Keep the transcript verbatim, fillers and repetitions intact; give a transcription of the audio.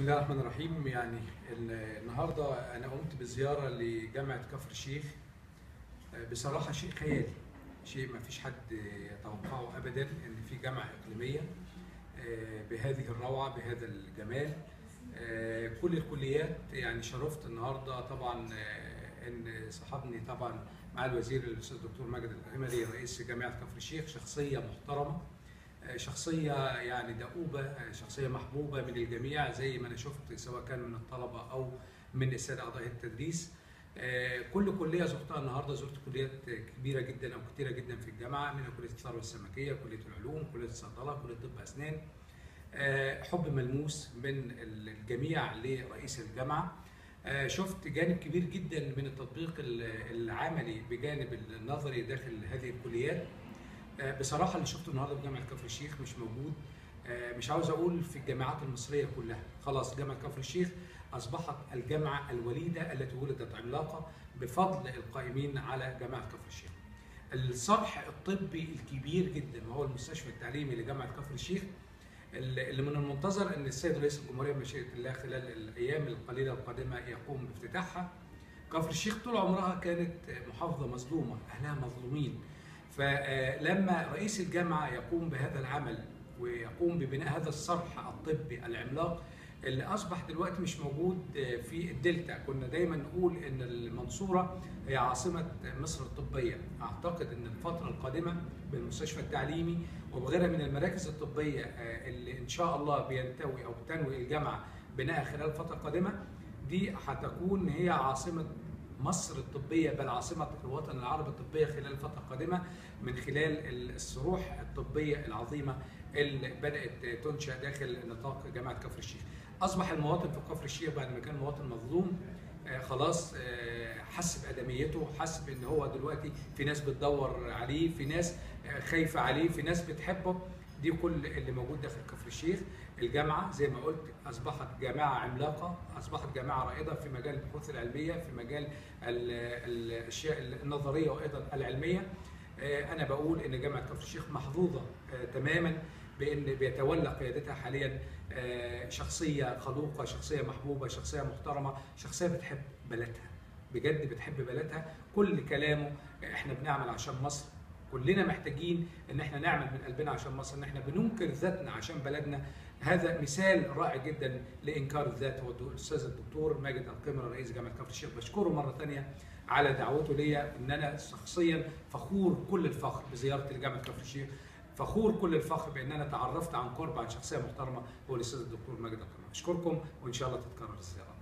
بسم الله الرحمن الرحيم. يعني النهارده انا قمت بزياره لجامعه كفر الشيخ. بصراحه شيء خيالي، شيء ما فيش حد يتوقعه ابدا، ان في جامعه اقليميه بهذه الروعه بهذا الجمال. كل الكليات يعني شرفت النهارده طبعا ان صاحبني طبعا مع الوزير الاستاذ الدكتور ماجد القحميلي رئيس جامعه كفر الشيخ، شخصيه محترمه، شخصية يعني دؤوبة، شخصية محبوبة من الجميع زي ما أنا شفت سواء كان من الطلبة أو من السادة أعضاء التدريس. كل كلية زرتها النهاردة، زرت كليات كبيرة جدا أو كتيرة جدا في الجامعة، منها كلية الثروة السمكية، كلية العلوم، كلية الصيدلة، كلية طب أسنان. حب ملموس من الجميع لرئيس الجامعة. شفت جانب كبير جدا من التطبيق العملي بجانب النظري داخل هذه الكليات. بصراحة اللي شفته النهارده في جامعة كفر الشيخ مش موجود، مش عاوز أقول في الجامعات المصرية كلها. خلاص جامعة كفر الشيخ أصبحت الجامعة الوليدة التي ولدت عملاقة بفضل القائمين على جامعة كفر الشيخ. الصرح الطبي الكبير جدا وهو المستشفى التعليمي لجامعة كفر الشيخ، اللي من المنتظر أن السيد رئيس الجمهورية بمشيئة الله خلال الأيام القليلة القادمة يقوم بافتتاحها. كفر الشيخ طول عمرها كانت محافظة مظلومة، أهلها مظلومين، فلما رئيس الجامعة يقوم بهذا العمل ويقوم ببناء هذا الصرح الطبي العملاق اللي أصبح دلوقتي مش موجود في الدلتا. كنا دايما نقول إن المنصورة هي عاصمة مصر الطبية. أعتقد إن الفترة القادمة بالمستشفى التعليمي وبغيرها من المراكز الطبية اللي إن شاء الله بينتوي أو بتنوي الجامعة بناءها خلال الفترة القادمة دي هتكون هي عاصمة مصر الطبية، بل عاصمة الوطن العربي الطبية خلال الفترة القادمة، من خلال الصروح الطبية العظيمة اللي بدأت تنشأ داخل نطاق جامعة كفر الشيخ. أصبح المواطن في كفر الشيخ بعد ما كان مواطن مظلوم خلاص حس بأدميته، حس بأن هو دلوقتي في ناس بتدور عليه، في ناس خايفة عليه، في ناس بتحبه. دي كل اللي موجود داخل كفر الشيخ. الجامعه زي ما قلت اصبحت جامعه عملاقه، اصبحت جامعه رائده في مجال البحوث العلميه، في مجال الاشياء النظريه وايضا العلميه. انا بقول ان جامعه كفر الشيخ محظوظه تماما بان بيتولى قيادتها حاليا شخصيه خلوقه، شخصيه محبوبه، شخصيه محترمه، شخصيه بتحب بلدها، بجد بتحب بلدها. كل كلامه احنا بنعمل عشان مصر، كلنا محتاجين ان احنا نعمل من قلبنا عشان مصر، ان احنا بننكر ذاتنا عشان بلدنا. هذا مثال رائع جدا لانكار الذات هو الاستاذ الدكتور ماجد القيمه رئيس جامعه كفر الشيخ. بشكره مره ثانيه على دعوته ليا، ان انا شخصيا فخور كل الفخر بزياره جامعه كفر الشيخ، فخور كل الفخر بان انا تعرفت عن قرب عن شخصيه محترمه هو الاستاذ الدكتور ماجد القيمه. اشكركم وان شاء الله تتكرر الزياره.